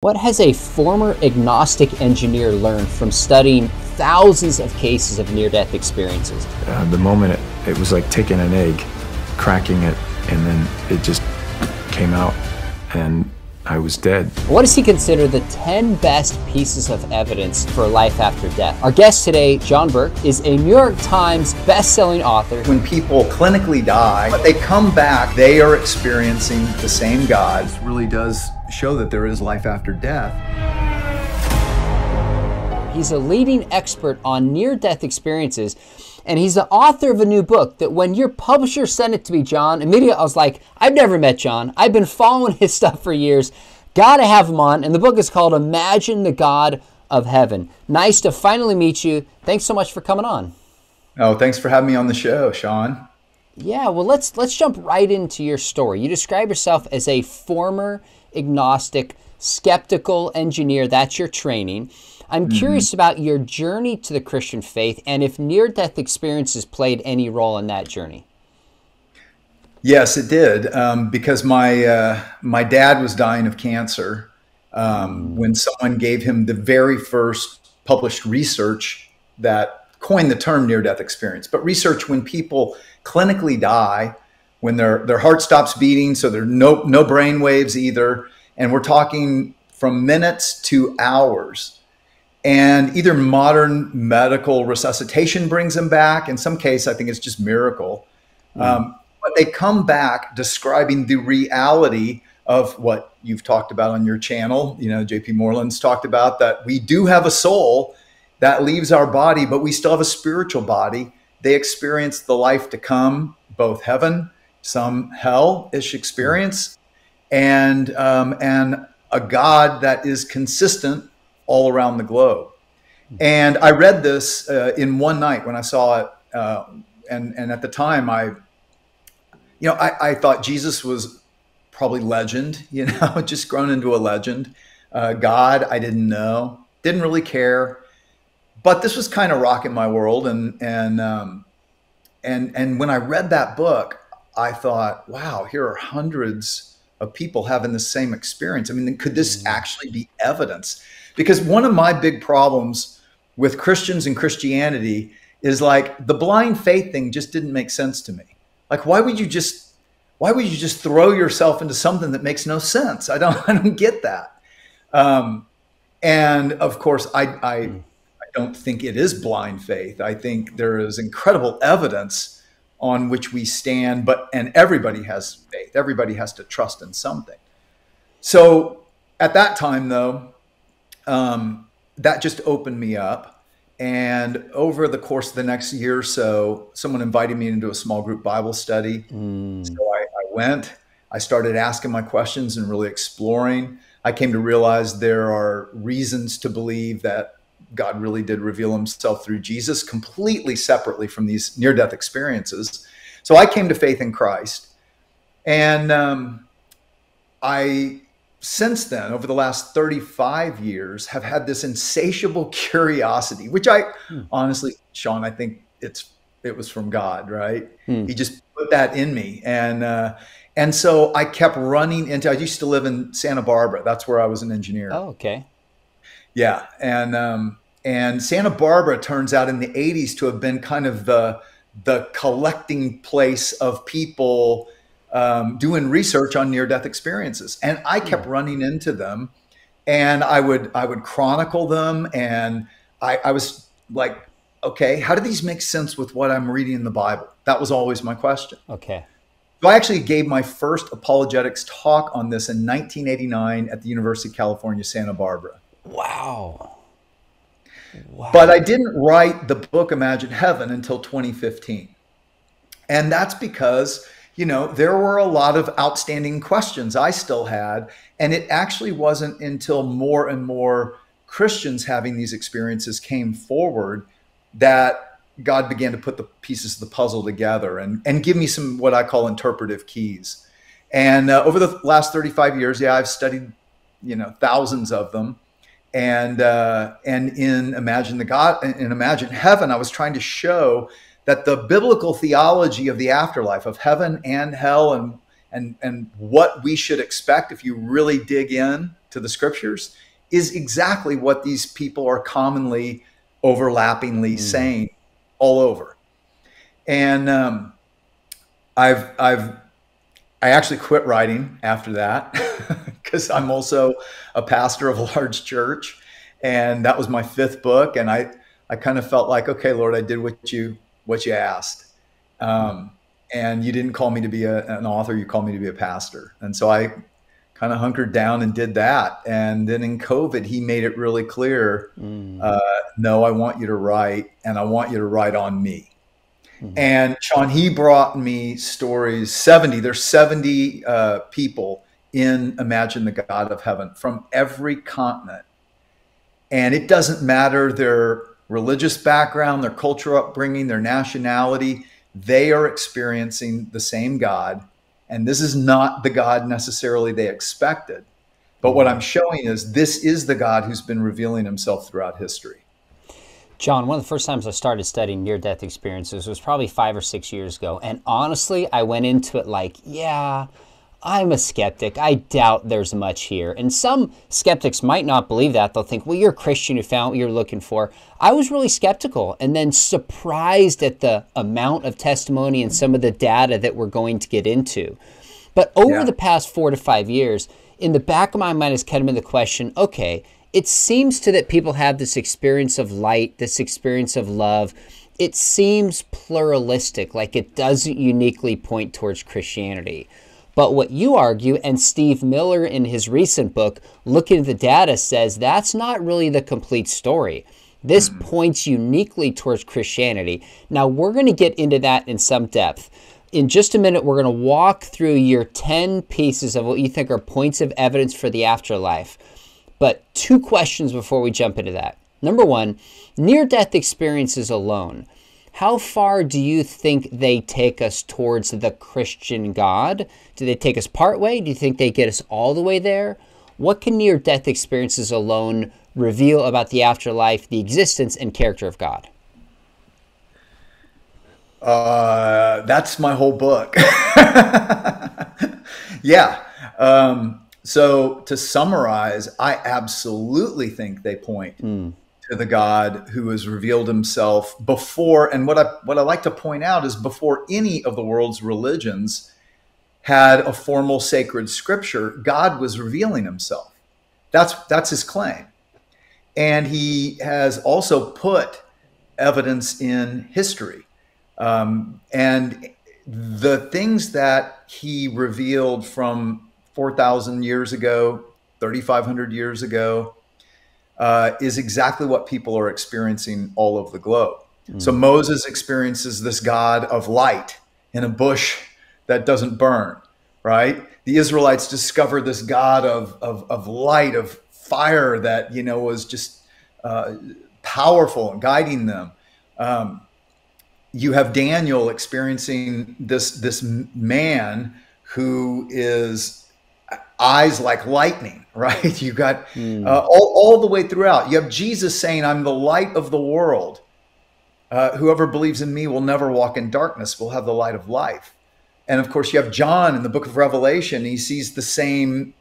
What has a former agnostic engineer learned from studying thousands of cases of near-death experiences? The moment it was like taking an egg, cracking it, and then it just came out, and I was dead. What does he consider the 10 best pieces of evidence for life after death? Our guest today, John Burke, is a New York Times best-selling author. When people clinically die, but they come back, they are experiencing the same God. This really does show that there is life after death. He's a leading expert on near-death experiences, and he's the author of a new book that when your publisher sent it to me, John, immediately I was like, I've never met John. I've been following his stuff for years. Gotta have him on. And the book is called Imagine the God of Heaven. Nice to finally meet you. Thanks so much for coming on. Oh, thanks for having me on the show, Sean. Yeah, well, let's jump right into your story. You describe yourself as a former agnostic, skeptical engineer. That's your training. I'm curious about your journey to the Christian faith and if near-death experiences played any role in that journey. Yes, it did, because my dad was dying of cancer when someone gave him the very first published research that coined the term near-death experience. But research when people clinically die, when their heart stops beating, so there are no brain waves either, and we're talking from minutes to hours. And either modern medical resuscitation brings them back. In some case, I think it's just miracle. But they come back describing the reality of what you've talked about on your channel. You know, JP Moreland's talked about that we do have a soul that leaves our body, but we still have a spiritual body. They experience the life to come, both heaven, some hell-ish experience, and a God that is consistent all around the globe. And I read this in one night when I saw it. And at the time I thought Jesus was probably legend, you know, just grown into a legend. God, I didn't know, didn't really care, but this was kind of rocking my world. And when I read that book, I thought, wow, here are hundreds of people having the same experience. I mean, could this actually be evidence? Because one of my big problems with Christians and Christianity is like the blind faith thing just didn't make sense to me. Like, why would you just throw yourself into something that makes no sense? I don't get that. And of course, I don't think it is blind faith. I think there is incredible evidence on which we stand, and everybody has faith. Everybody has to trust in something. So at that time though, that just opened me up. And over the course of the next year or so, someone invited me into a small group Bible study. So I went, I started asking my questions and really exploring. I came to realize there are reasons to believe that God really did reveal himself through Jesus, completely separately from these near-death experiences. So I came to faith in Christ. And since then, over the last 35 years, have had this insatiable curiosity, which I honestly, Sean, I think it was from God, right? He just put that in me. And so I kept running into, I used to live in Santa Barbara. That's where I was an engineer. Oh, okay. Yeah. And Santa Barbara turns out in the 80s to have been kind of the collecting place of people doing research on near-death experiences. And I kept running into them, and I would chronicle them, and I was like, okay, how do these make sense with what I'm reading in the Bible? That was always my question. Okay. So I actually gave my first apologetics talk on this in 1989 at the University of California, Santa Barbara. Wow. Wow. But I didn't write the book Imagine Heaven until 2015. And that's because, you know, there were a lot of outstanding questions I still had, and it actually wasn't until more and more Christians having these experiences came forward that God began to put the pieces of the puzzle together and give me some what I call interpretive keys. And over the last 35 years, yeah, I've studied, you know, thousands of them, and in Imagine Heaven, I was trying to show that the biblical theology of the afterlife, of heaven and hell, and what we should expect if you really dig in, to the scriptures is exactly what these people are commonly overlappingly saying all over. And I actually quit writing after that because I'm also a pastor of a large church, and that was my 5th book. And I kind of felt like, okay, Lord, I did what you asked. And you didn't call me to be an author, you called me to be a pastor. And so I kind of hunkered down and did that. And then in COVID, he made it really clear, no, I want you to write, and I want you to write on me. And Sean, he brought me stories, 70, there's 70 people in Imagine the God of Heaven from every continent. And it doesn't matter their religious background, their cultural upbringing, their nationality, they are experiencing the same God. And this is not the God necessarily they expected. But what I'm showing is this is the God who's been revealing himself throughout history. John, one of the first times I started studying near-death experiences was probably 5 or 6 years ago. And honestly, I went into it like, yeah, I'm a skeptic. I doubt there's much here. And some skeptics might not believe that. They'll think, well, you're a Christian. You found what you're looking for. I was really skeptical and then surprised at the amount of testimony and some of the data that we're going to get into. But over the past 4 to 5 years, in the back of my mind has come to the question, okay, it seems to that people have this experience of light, this experience of love. It seems pluralistic, like it doesn't uniquely point towards Christianity. But what you argue, and Steve Miller in his recent book, Looking at the Data, says that's not really the complete story. This points uniquely towards Christianity. Now, we're going to get into that in some depth. In just a minute, we're going to walk through your 10 pieces of what you think are points of evidence for the afterlife. But 2 questions before we jump into that. Number 1, near-death experiences alone. How far do you think they take us towards the Christian God? Do they take us part way? Do you think they get us all the way there? What can near-death experiences alone reveal about the afterlife, the existence, and character of God? That's my whole book. Yeah. So to summarize, I absolutely think they point to the God who has revealed himself before. And what I like to point out is before any of the world's religions had a formal sacred scripture, God was revealing himself. That's his claim. And he has also put evidence in history. And the things that he revealed from 4,000 years ago, 3,500 years ago, is exactly what people are experiencing all over the globe. So Moses experiences this God of light in a bush that doesn't burn, right? The Israelites discover this God of light, of fire that, you know, was just powerful and guiding them. You have Daniel experiencing this man who is eyes like lightning, right? You got all the way throughout. You have Jesus saying, I'm the light of the world. Whoever believes in me will never walk in darkness, will have the light of life. And of course, you have John in the book of Revelation. He sees the same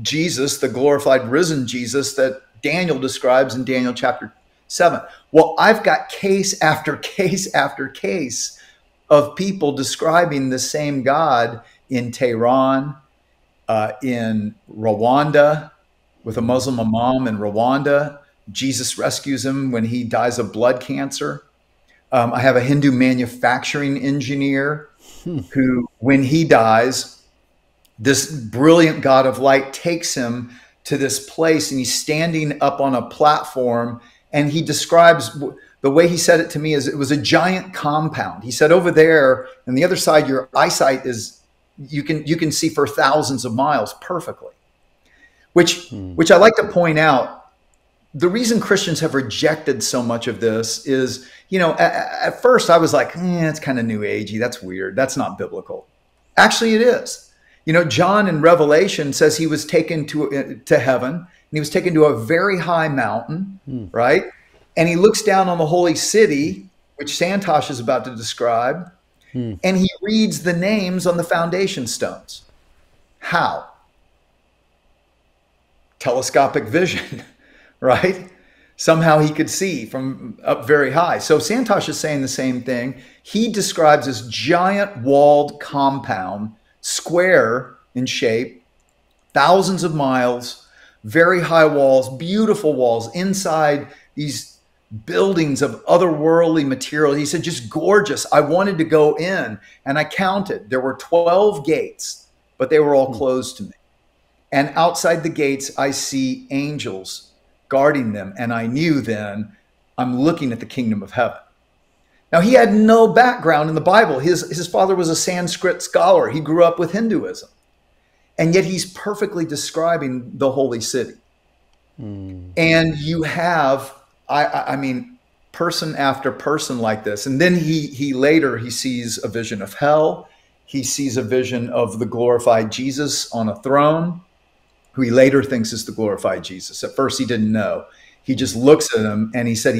Jesus, the glorified risen Jesus that Daniel describes in Daniel chapter 7. Well, I've got case after case after case of people describing the same God in Tehran, in Rwanda, with a Muslim imam in Rwanda. Jesus rescues him when he dies of blood cancer. I have a Hindu manufacturing engineer who, when he dies, this brilliant God of light takes him to this place, and he's standing up on a platform, and he describes, the way he said it to me is it was a giant compound. He said, over there, on the other side, your eyesight is, you can see for thousands of miles perfectly, which I like to point out. The reason Christians have rejected so much of this is, you know, at first I was like, it's kind of new agey. That's weird. That's not biblical. Actually, it is. You know, John in Revelation says he was taken to heaven, and he was taken to a very high mountain, right? And he looks down on the holy city, which Santosh is about to describe. And he reads the names on the foundation stones. How? telescopic vision, right? Somehow he could see from up very high. So Santosh is saying the same thing. He describes this giant walled compound, square in shape, thousands of miles, very high walls, beautiful walls, inside these buildings of otherworldly material. He said, just gorgeous. I wanted to go in, and I counted. There were 12 gates, but they were all closed to me. And outside the gates, I see angels guarding them. And I knew then, I'm looking at the kingdom of heaven. Now, he had no background in the Bible. His father was a Sanskrit scholar. He grew up with Hinduism. And yet he's perfectly describing the holy city. And you have, I mean, person after person like this. And then he later sees a vision of hell. He sees a vision of the glorified Jesus on a throne, who he later thinks is the glorified Jesus. At first he didn't know. He just looks at him, and he said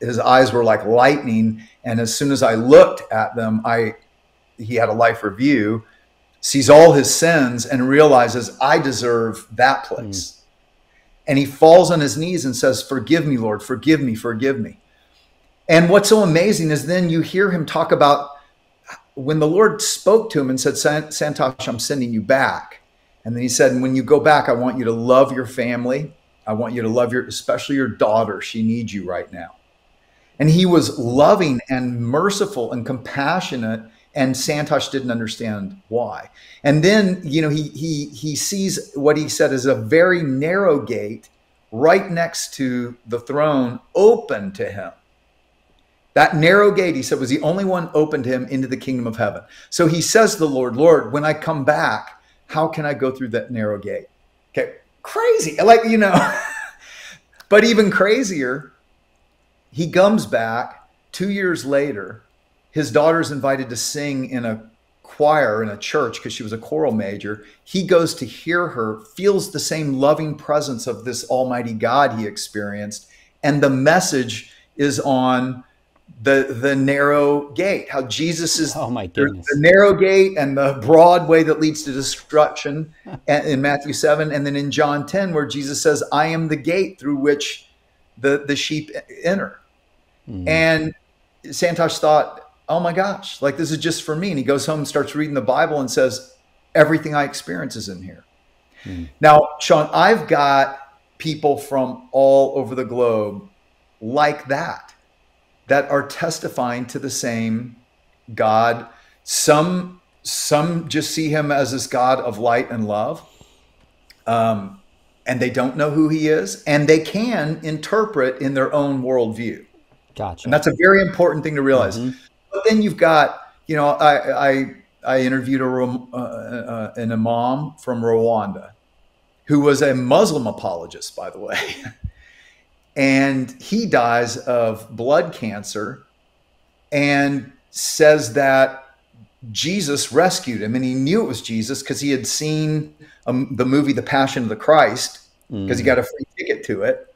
his eyes were like lightning. And as soon as I looked at them, he had a life review, sees all his sins, and realizes I deserve that place. And he falls on his knees and says, forgive me, Lord, forgive me, forgive me. And what's so amazing is then you hear him talk about when the Lord spoke to him and said, Santosh, I'm sending you back. And then he said, and when you go back, I want you to love your family. I want you to love especially your daughter. She needs you right now. And he was loving and merciful and compassionate, and Santosh didn't understand why. And then, you know, he sees what he said is a very narrow gate right next to the throne open to him. That narrow gate, he said, was the only one open to him into the kingdom of heaven. So he says to the Lord, Lord, when I come back, how can I go through that narrow gate? Okay, crazy, like, you know. But even crazier, he comes back 2 years later. His daughter's invited to sing in a choir in a church because she was a choral major. He goes to hear her, feels the same loving presence of this almighty God he experienced. And the message is on the narrow gate, how Jesus is the narrow gate and the broad way that leads to destruction in Matthew 7. And then in John 10, where Jesus says, I am the gate through which the sheep enter. And Santosh thought, oh my gosh, like this is just for me. And he goes home and starts reading the Bible and says, everything I experience is in here. Now, Sean, I've got people from all over the globe like that, that are testifying to the same God. Some just see him as this God of light and love, and they don't know who he is, and they can interpret in their own worldview. Gotcha. And that's a very important thing to realize. But then you've got, you know, I interviewed an imam from Rwanda who was a Muslim apologist, by the way. And he dies of blood cancer and says that Jesus rescued him. And he knew it was Jesus because he had seen the movie, The Passion of the Christ, because he got a free ticket to it.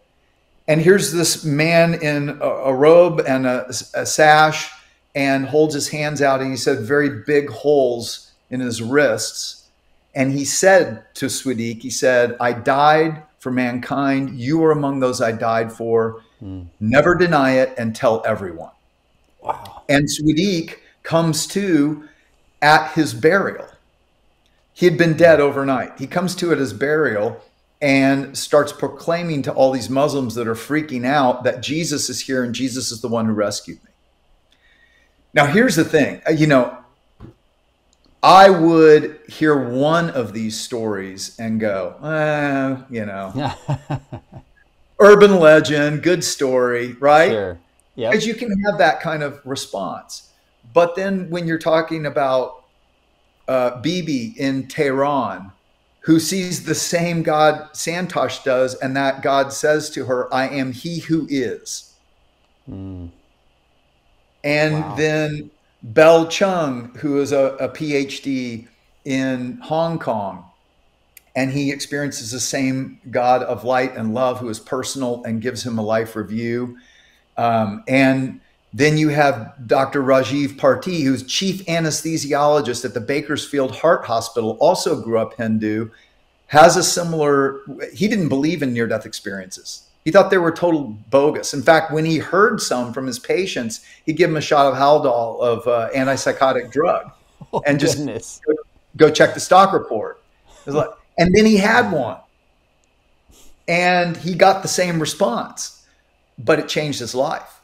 And here's this man in a robe and a sash, and holds his hands out, and he said very big holes in his wrists. And he said to Swedeek, he said, I died for mankind. You were among those I died for. Never deny it and tell everyone. Wow. And Swedeek comes to at his burial. He had been dead overnight. He comes to at his burial and starts proclaiming to all these Muslims that are freaking out that Jesus is here and Jesus is the one who rescued me. Now, here's the thing, you know, I would hear one of these stories and go, you know, urban legend, good story, right? Sure. Yeah. Because you can have that kind of response. But then when you're talking about Bibi in Tehran, who sees the same God Santosh does, and that God says to her, I am he who is. And then Bell Chung, who is a PhD in Hong Kong, and he experiences the same God of light and love who is personal and gives him a life review. And then you have Dr. Rajiv Parti, who's chief anesthesiologist at the Bakersfield Heart Hospital, also grew up Hindu, has a similar, he didn't believe in near-death experiences. He thought they were total bogus. In fact, when he heard some from his patients, he'd give them a shot of Haldol, of antipsychotic drug, and just go check the stock report. Like, and then he had one, and he got the same response, but it changed his life.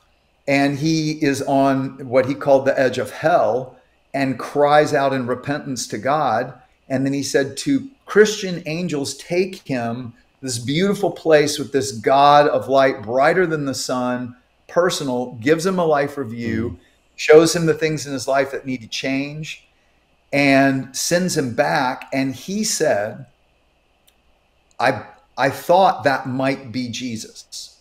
And he is on what he called the edge of hell and cries out in repentance to God. And then he said to Christian angels, take him, this beautiful place with this God of light, brighter than the sun, personal, gives him a life review, shows him the things in his life that need to change, and sends him back. And he said, I thought that might be Jesus.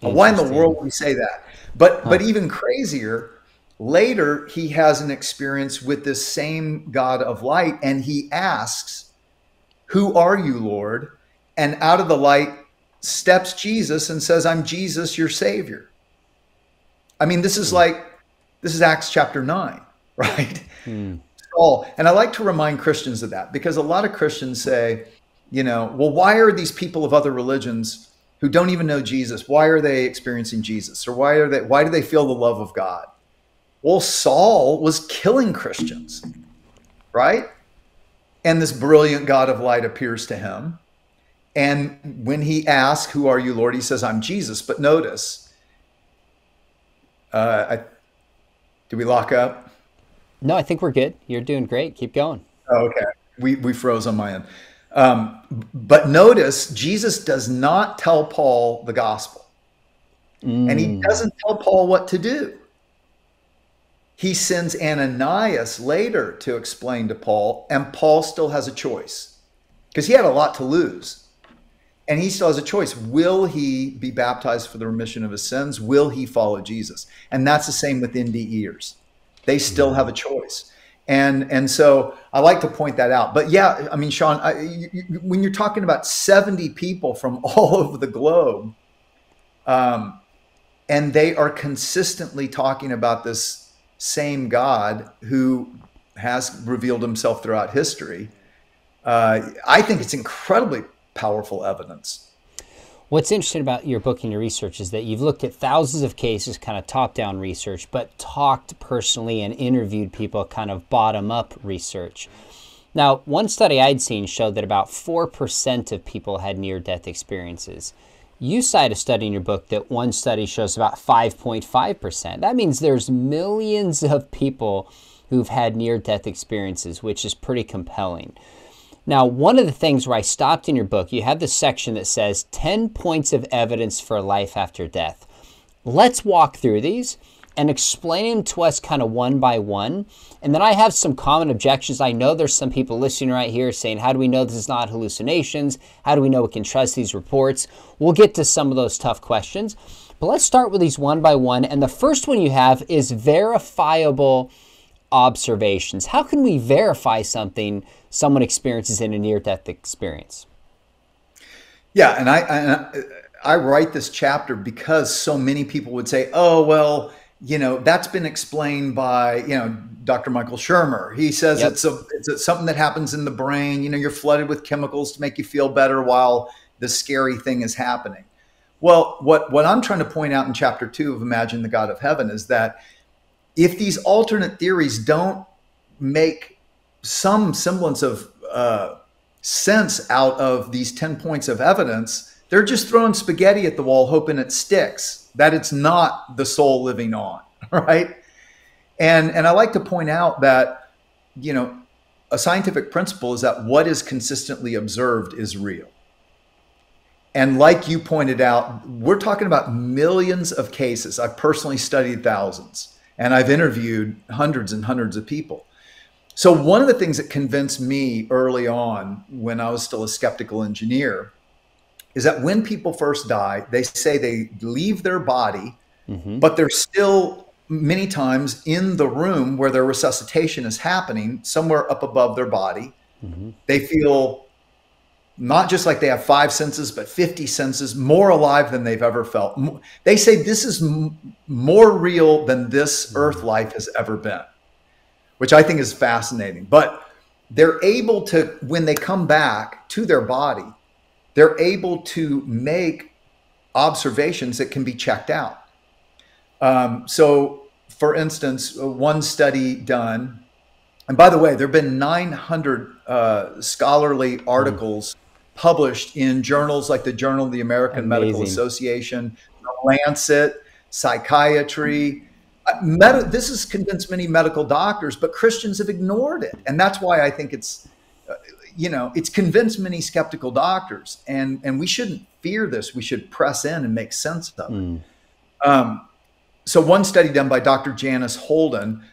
Why in the world would we say that? But even crazier, later he has an experience with this same God of light, and he asks, who are you, Lord? And out of the light steps Jesus and says, I'm Jesus, your Savior. I mean, this is like, this is Acts chapter 9, right? And I like to remind Christians of that, because a lot of Christians say, you know, well, why are these people of other religions who don't even know Jesus, why are they experiencing Jesus? Or why are they, why do they feel the love of God? Well, Saul was killing Christians, right? And this brilliant God of light appears to him. And when he asks, who are you, Lord? He says, I'm Jesus. But notice, did we lock up? No, I think we're good. You're doing great. Keep going. Oh, okay. We froze on my end. But notice, Jesus does not tell Paul the gospel. And he doesn't tell Paul what to do. He sends Ananias later to explain to Paul, and Paul still has a choice, because he had a lot to lose. And he still has a choice. Will he be baptized for the remission of his sins? Will he follow Jesus? And that's the same with NDEers. They still have a choice. And so I like to point that out. But yeah, I mean, Sean, when you're talking about 70 people from all over the globe, and they are consistently talking about this same God who has revealed himself throughout history, I think it's incredibly powerful evidence. What's interesting about your book and your research is that you've looked at thousands of cases, kind of top-down research, but talked personally and interviewed people, kind of bottom-up research. Now, one study I'd seen showed that about 4% of people had near-death experiences. You cite a study in your book that one study shows about 5.5%. That means there's millions of people who've had near-death experiences, which is pretty compelling. Now, one of the things where I stopped in your book, you have this section that says 10 points of evidence for life after death. Let's walk through these and explain them to us kind of one by one. And then I have some common objections. I know there's some people listening right here saying, how do we know this is not hallucinations? How do we know we can trust these reports? We'll get to some of those tough questions. But let's start with these one by one. And the first one you have is verifiable observations. How can we verify something someone experiences in a near-death experience? Yeah, and I write this chapter because so many people would say, oh, well, you know, that's been explained by, you know, Dr. Michael Shermer. He says it's something that happens in the brain. You know, you're flooded with chemicals to make you feel better while the scary thing is happening. Well, what I'm trying to point out in chapter 2 of Imagine the God of Heaven is that if these alternate theories don't make some semblance of sense out of these 10 points of evidence, they're just throwing spaghetti at the wall, hoping it sticks, that it's not the soul living on, right? And I like to point out that, you know, a scientific principle is that what is consistently observed is real. And like you pointed out, we're talking about millions of cases. I've personally studied thousands. And I've interviewed hundreds and hundreds of people. So one of the things that convinced me early on when I was still a skeptical engineer is that when people first die, they say they leave their body, but they're still many times in the room where their resuscitation is happening, somewhere up above their body. They feel not just like they have 5 senses, but 50 senses, more alive than they've ever felt. They say this is more real than this earth life has ever been, which I think is fascinating. But they're able to, when they come back to their body, they're able to make observations that can be checked out. So for instance, one study done, and by the way, there've been 900 scholarly articles published in journals like the Journal of the American Medical Association, The Lancet, Psychiatry. This has convinced many medical doctors, but Christians have ignored it. And that's why I think it's, you know, it's convinced many skeptical doctors, and we shouldn't fear this. We should press in and make sense of it. So one study done by Dr. Janice Holden,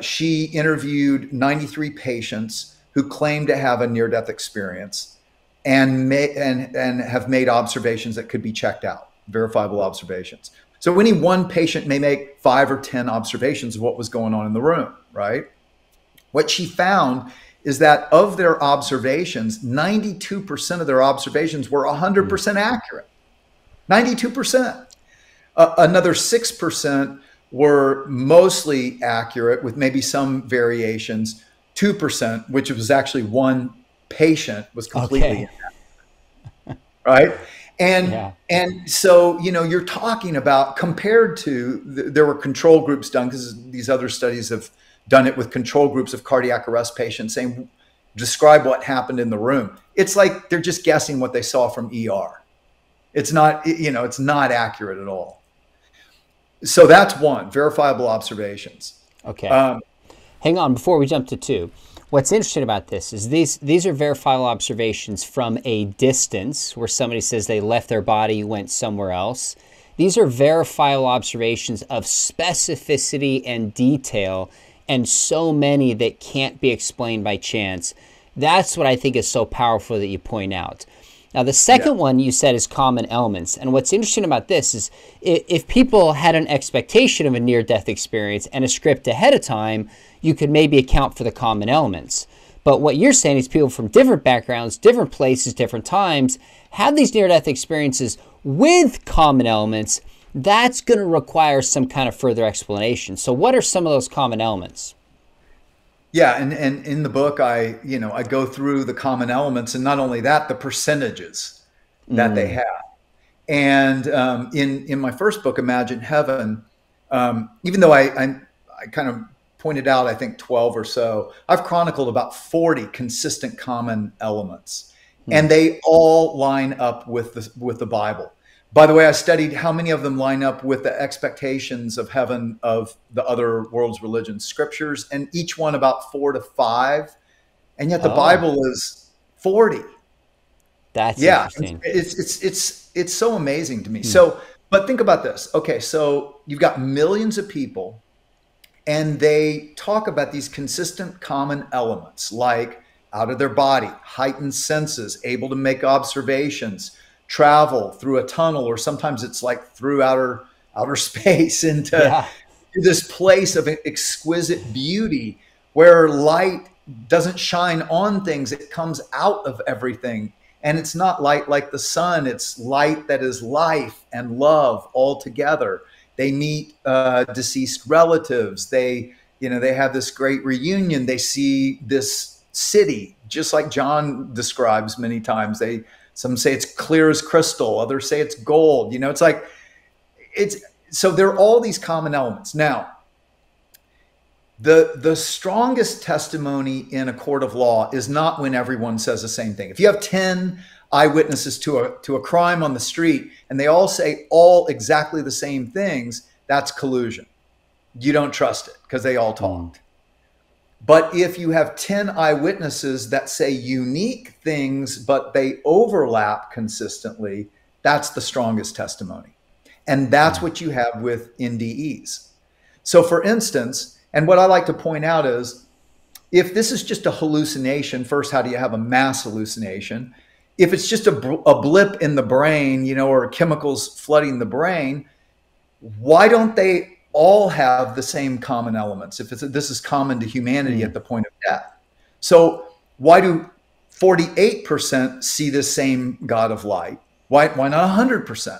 she interviewed 93 patients who claimed to have a near-death experience and have made observations that could be checked out, verifiable observations. So any one patient may make 5 or 10 observations of what was going on in the room, right? What she found is that of their observations, 92% of their observations were 100% accurate, 92%. Another 6% were mostly accurate with maybe some variations, 2%, which was actually one patient was completely inaccurate, right? And, and so, you know, you're talking about compared to, there were control groups done because these other studies have done it with control groups of cardiac arrest patients saying, describe what happened in the room. It's like, they're just guessing what they saw from ER. It's not, you know, it's not accurate at all. So that's one, verifiable observations. Okay. Hang on, before we jump to two. What's interesting about this is these are verifiable observations from a distance where somebody says they left their body, went somewhere else. These are verifiable observations of specificity and detail, and so many that can't be explained by chance. That's what I think is so powerful that you point out. Now, the second one you said is common elements. And what's interesting about this is if people had an expectation of a near-death experience and a script ahead of time, you could maybe account for the common elements. But what you're saying is people from different backgrounds, different places, different times, have these near-death experiences with common elements. That's going to require some kind of further explanation. So what are some of those common elements? Yeah, and in the book, I go through the common elements, and not only that, the percentages that they have. And in my first book, Imagine Heaven, even though I kind of pointed out, I think 12 or so, I've chronicled about 40 consistent common elements, and they all line up with the Bible. By the way, I studied how many of them line up with the expectations of heaven of the other world's religion scriptures, and each one about 4 to 5. And yet the Bible is 40. That's interesting. It's so amazing to me. So, but think about this. Okay. So you've got millions of people and they talk about these consistent common elements, like out of their body, heightened senses, able to make observations, travel through a tunnel, or sometimes it's like through outer space into this place of exquisite beauty where light doesn't shine on things. It comes out of everything. And it's not light like the sun. It's light that is life and love all together. They meet deceased relatives. They, you know, they have this great reunion. They see this city, just like John describes many times. Some say it's clear as crystal. Others say it's gold. You know, it's like, so there are all these common elements. Now, the strongest testimony in a court of law is not when everyone says the same thing. If you have 10 eyewitnesses to a crime on the street and they all say all exactly the same things, that's collusion. You don't trust it because they all talked. But if you have 10 eyewitnesses that say unique things, but they overlap consistently, that's the strongest testimony. And that's what you have with NDEs. So for instance, and what I like to point out is, if this is just a hallucination, first, how do you have a mass hallucination? If it's just a blip in the brain, you know, or chemicals flooding the brain, why don't they all have the same common elements if this is common to humanity at the point of death? So why do 48% see the same God of light? Why not 100%?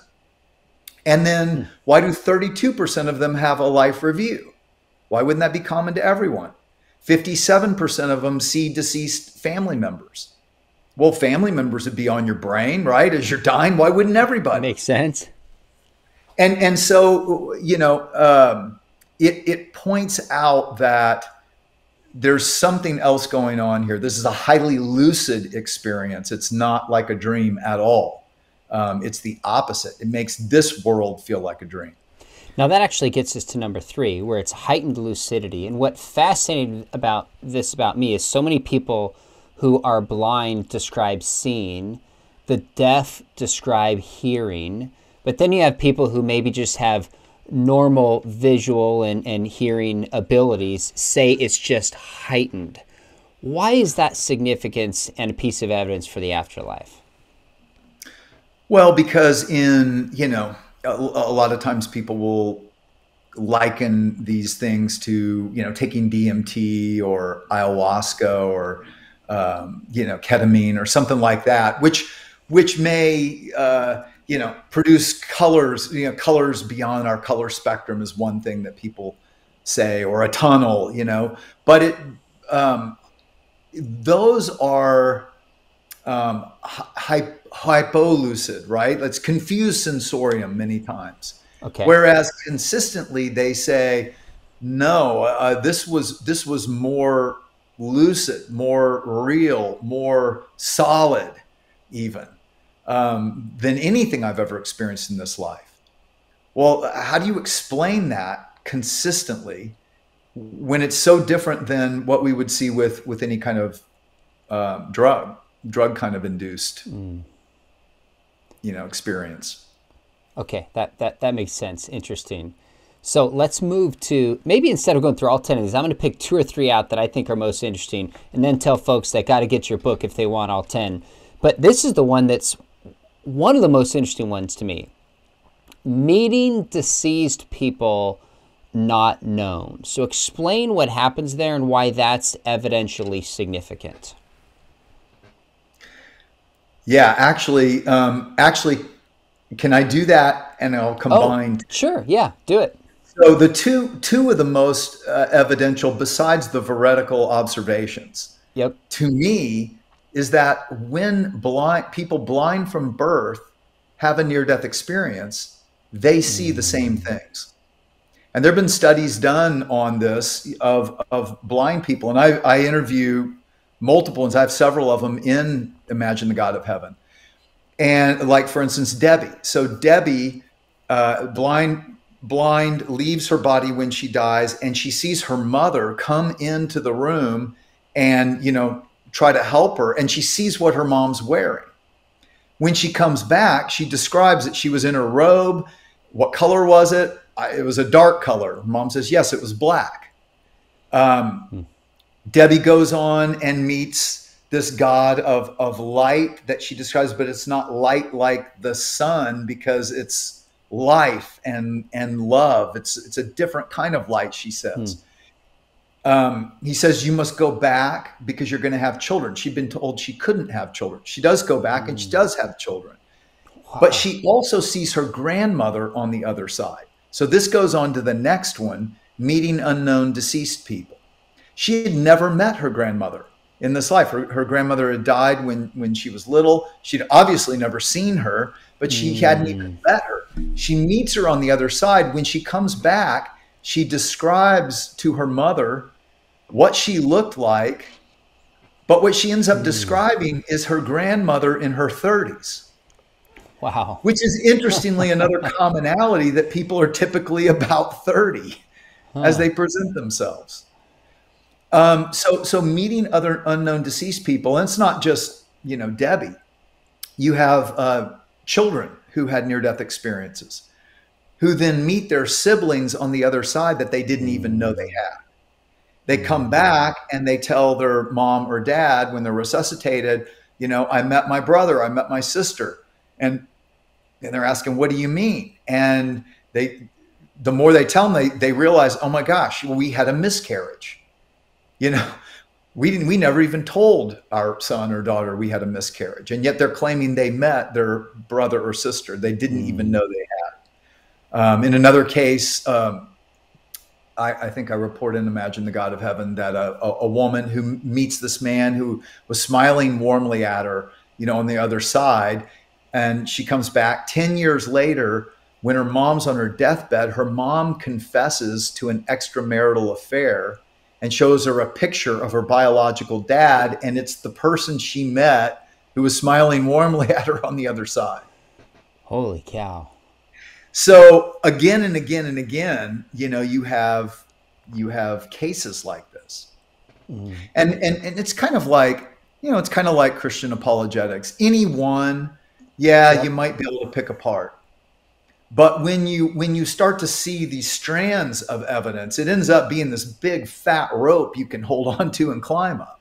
And then why do 32% of them have a life review? Why wouldn't that be common to everyone? 57% of them see deceased family members. Well, family members would be on your brain, right? As you're dying, why wouldn't everybody? Makes sense. And so, you know, it points out that there's something else going on here. This is a highly lucid experience. It's not like a dream at all. It's the opposite. It makes this world feel like a dream. Now that actually gets us to number 3, where it's heightened lucidity. And what fascinated about this about me is so many people who are blind describe seeing, the deaf describe hearing, but then you have people who maybe just have normal visual and hearing abilities say it's just heightened. Why is that significance and a piece of evidence for the afterlife? Well, because in, you know, a lot of times people will liken these things to, you know, taking DMT or ayahuasca or, you know, ketamine or something like that, which may, you know, produce colors, you know, colors beyond our color spectrum is one thing that people say, or a tunnel, you know, but it, those are, hypolucid, right? Let's confuse sensorium many times. Okay. Whereas consistently they say, no, this was more lucid, more real, more solid, even, than anything I've ever experienced in this life. Well, how do you explain that consistently when it's so different than what we would see with any kind of drug kind of induced, you know, experience? Okay, that makes sense. Interesting. So let's move to, maybe instead of going through all 10 of these, I'm going to pick 2 or 3 out that I think are most interesting, and then tell folks they got to get your book if they want all 10. But this is the one that's one of the most interesting ones to me. Meeting deceased people not known. So explain what happens there and why that's evidentially significant. Yeah, actually, can I do that? And I'll combine. Oh, sure. Yeah, do it. So the two of the most evidential, besides the veretical observations, yep, to me, is that when people blind from birth have a near-death experience, they see the same things. And there've been studies done on this of blind people. And I interview multiple ones. I have several of them in Imagine the God of Heaven. And like, for instance, Debbie. So Debbie, blind, leaves her body when she dies, and she sees her mother come into the room and, you know, try to help her. And she sees what her mom's wearing. When she comes back, she describes that she was in her robe. What color was it? It was a dark color. Mom says, yes, it was black. Debbie goes on and meets this God of light that she describes, but it's not light like the sun, because it's life and love. It's a different kind of light, she says. He says, you must go back because you're going to have children. She'd been told she couldn't have children. She does go back and she does have children. Wow. But she also sees her grandmother on the other side. So this goes on to the next one, meeting unknown deceased people. She had never met her grandmother in this life. Her grandmother had died when she was little. She'd obviously never seen her, but she hadn't even met her. She meets her on the other side. When she comes back, she describes to her mother what she looked like, but what she ends up describing is her grandmother in her 30s. Wow. Which is, interestingly, another commonality, that people are typically about 30 as they present themselves. So meeting other unknown deceased people, and it's not just, you know, Debbie. You have children who had near-death experiences, who then meet their siblings on the other side that they didn't even know they had. They come back and they tell their mom or dad when they're resuscitated, you know, I met my brother, I met my sister. And they're asking, what do you mean? And the more they tell them, they realize, oh my gosh, we had a miscarriage. You know, we never even told our son or daughter we had a miscarriage, and yet they're claiming they met their brother or sister they didn't even know they had. In another case, I think I report in Imagine the God of Heaven that a woman who meets this man who was smiling warmly at her, you know, on the other side. And she comes back 10 years later when her mom's on her deathbed. Her mom confesses to an extramarital affair and shows her a picture of her biological dad. And it's the person she met who was smiling warmly at her on the other side. Holy cow. So again and again and again, you know, you have cases like this. Mm. And it's kind of like, you know, it's kind of like Christian apologetics. Any one, yeah, you might be able to pick apart. But when you start to see these strands of evidence, it ends up being this big fat rope you can hold on to and climb up.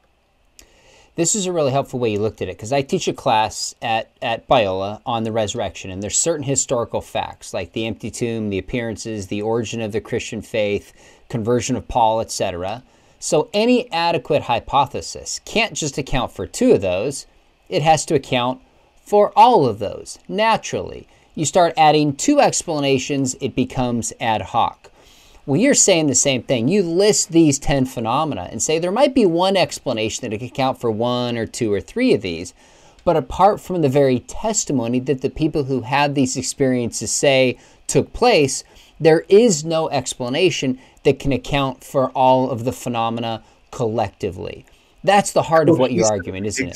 This is a really helpful way you looked at it, because I teach a class at Biola on the resurrection, and there's certain historical facts like the empty tomb, the appearances, the origin of the Christian faith, conversion of Paul, etc. So any adequate hypothesis can't just account for two of those. It has to account for all of those. Naturally, you start adding two explanations, it becomes ad hoc. Well, you're saying the same thing. You list these 10 phenomena and say there might be one explanation that could account for one or two or three of these, but apart from the very testimony that the people who had these experiences say took place, there is no explanation that can account for all of the phenomena collectively. That's the heart of what you're arguing, isn't it?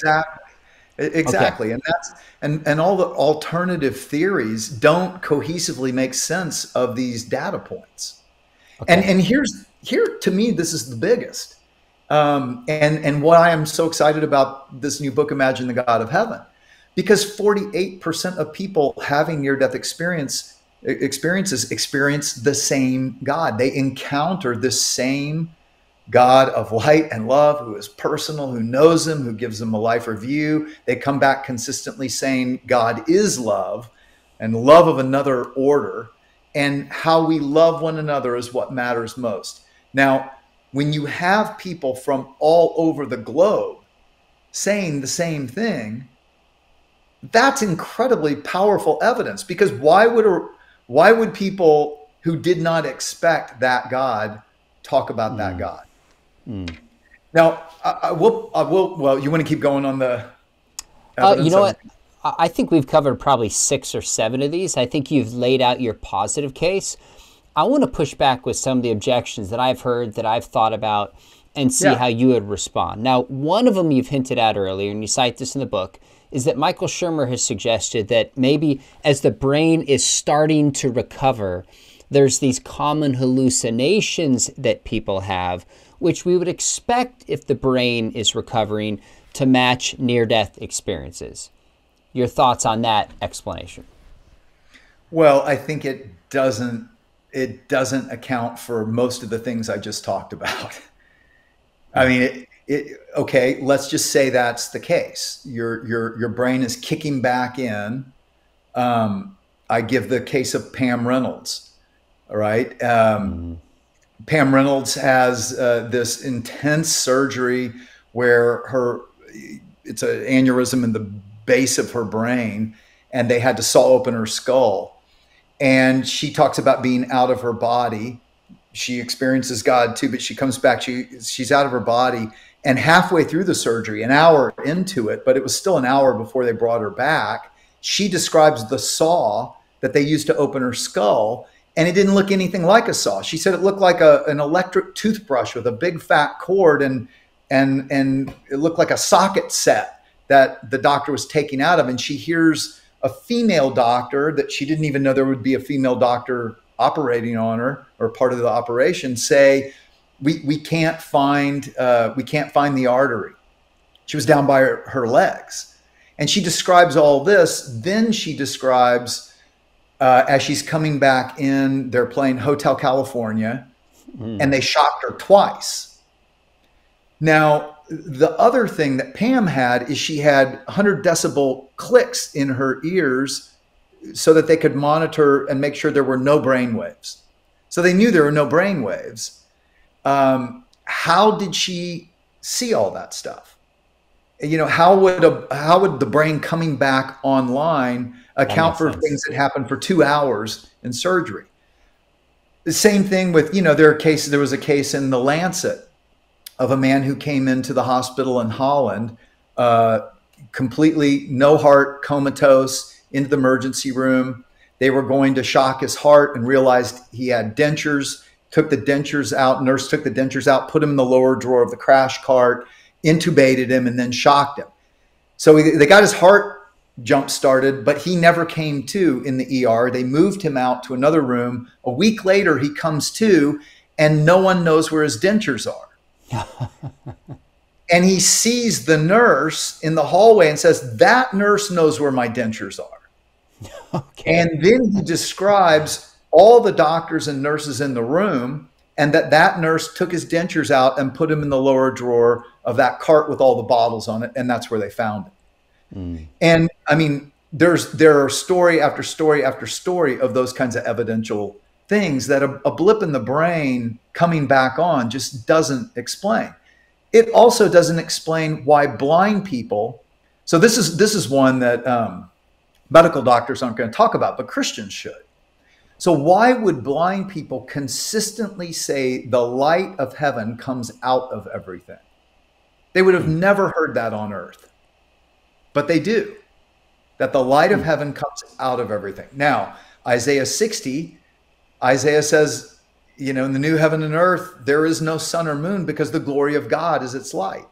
Exactly. Okay. And all the alternative theories don't cohesively make sense of these data points. Okay. And here to me, this is the biggest. And what I am so excited about this new book, Imagine the God of Heaven, because 48% of people having near-death experience the same God. They encounter the same God of light and love, who is personal, who knows them, who gives them a life review. They come back consistently saying God is love, and love of another order. And how we love one another is what matters most. Now, when you have people from all over the globe saying the same thing, that's incredibly powerful evidence, because why would people who did not expect that God talk about that God? Mm. Now, I will. Well, you want to keep going on the evidence? You know what? I think we've covered probably 6 or 7 of these. I think you've laid out your positive case. I want to push back with some of the objections that I've heard, that I've thought about, and see how you would respond. Now, one of them you've hinted at earlier, and you cite this in the book, is that Michael Shermer has suggested that maybe as the brain is starting to recover, there's these common hallucinations that people have, which we would expect, if the brain is recovering, to match near-death experiences. Your thoughts on that explanation? Well, I think it doesn't account for most of the things I just talked about. I mean, okay, let's just say that's the case. Your brain is kicking back in. I give the case of Pam Reynolds. All right. Pam Reynolds has this intense surgery where it's an aneurysm in the base of her brain, and they had to saw open her skull. And she talks about being out of her body. She experiences God too, but she comes back, she's out of her body. And halfway through the surgery, an hour into it, but it was still an hour before they brought her back, she describes the saw that they used to open her skull, and it didn't look anything like a saw. She said it looked like an electric toothbrush with a big fat cord, and it looked like a socket set that the doctor was taking out of, and she hears a female doctor that she didn't even know there would be a female doctor operating on her, or part of the operation, say, we can't find the artery. She was down by her legs. And she describes all this. Then she describes, as she's coming back in, they're playing Hotel California, and they shocked her twice. Now, the other thing that Pam had is she had 100 decibel clicks in her ears so that they could monitor and make sure there were no brain waves. So they knew there were no brain waves. How did she see all that stuff? You know, how would the brain coming back online account for things that happened for 2 hours in surgery? The same thing with, you know, there are cases, there was a case in The Lancet of a man who came into the hospital in Holland, completely no heart, comatose, into the emergency room. They were going to shock his heart and realized he had dentures, took the dentures out, nurse took the dentures out, put him in the lower drawer of the crash cart, intubated him, and then shocked him. So they got his heart jump started, but he never came to in the ER. They moved him out to another room. A week later, he comes to, and no one knows where his dentures are. And he sees the nurse in the hallway and says, that nurse knows where my dentures are. Okay. And then he describes all the doctors and nurses in the room, and that nurse took his dentures out and put them in the lower drawer of that cart with all the bottles on it. And that's where they found it. Mm. And I mean, there are story after story after story of those kinds of evidential things that a blip in the brain coming back on just doesn't explain. It also doesn't explain why blind people. So this is one that medical doctors aren't going to talk about, but Christians should. So why would blind people consistently say the light of heaven comes out of everything? They would have never heard that on earth, but they do, that the light of heaven comes out of everything. Now, Isaiah 60, Isaiah says, you know, in the new heaven and earth, there is no sun or moon because the glory of God is its light.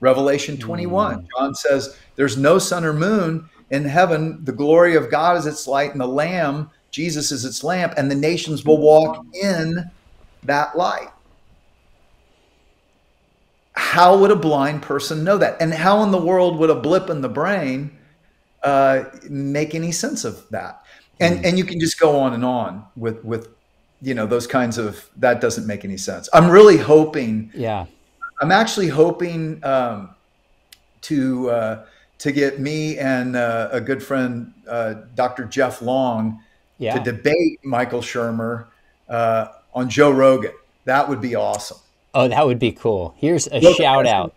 Revelation 21, John says, there's no sun or moon in heaven. The glory of God is its light, and the Lamb, Jesus, is its lamp, and the nations will walk in that light. How would a blind person know that? And how in the world would a blip in the brain make any sense of that? And you can just go on with, you know, those kinds of, that doesn't make any sense. I'm really hoping, yeah, I'm actually hoping to get me and a good friend, Dr. Jeff Long, yeah, to debate Michael Shermer on Joe Rogan. That would be awesome. Oh, that would be cool. Here's a shout out.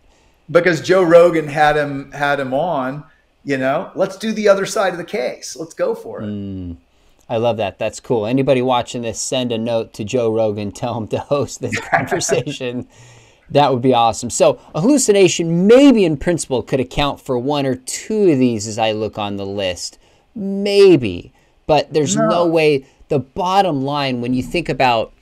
Because Joe Rogan had him on. You know, let's do the other side of the case. Let's go for it. Mm, I love that. That's cool. Anybody watching this, send a note to Joe Rogan. Tell him to host this conversation. That would be awesome. So a hallucination maybe in principle could account for one or two of these as I look on the list. Maybe. But there's no way. The bottom line, when you think about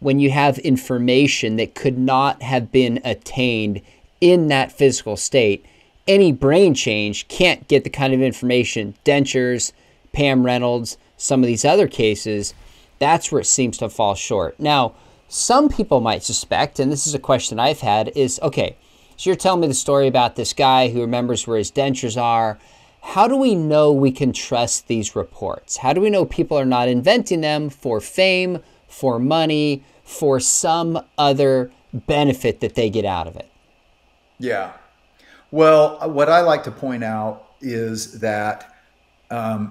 when you have information that could not have been attained in that physical state, any brain change can't get the kind of information. Dentures, Pam Reynolds, some of these other cases, that's where it seems to fall short. Now, some people might suspect, and this is a question I've had, is, okay, so you're telling me the story about this guy who remembers where his dentures are. How do we know we can trust these reports? How do we know people are not inventing them for fame, for money, for some other benefit that they get out of it? Yeah. Well, what I like to point out is that I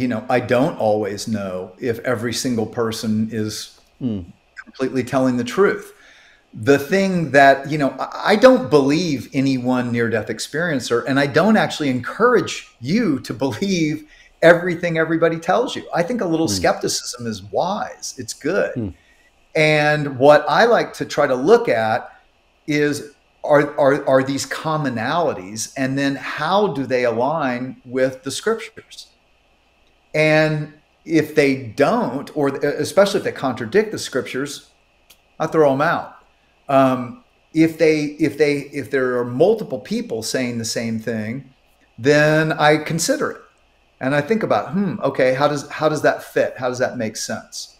don't always know if every single person is completely telling the truth. The thing that, you know, I don't believe any one near-death experiencer, and I don't actually encourage you to believe everything everybody tells you. I think a little skepticism is wise. It's good. And what I like to try to look at is, are these commonalities, and then how do they align with the scriptures? And if they don't, or especially if they contradict the scriptures, I throw them out. If there are multiple people saying the same thing, then I consider it and I think about, okay, how does that fit? How does that make sense?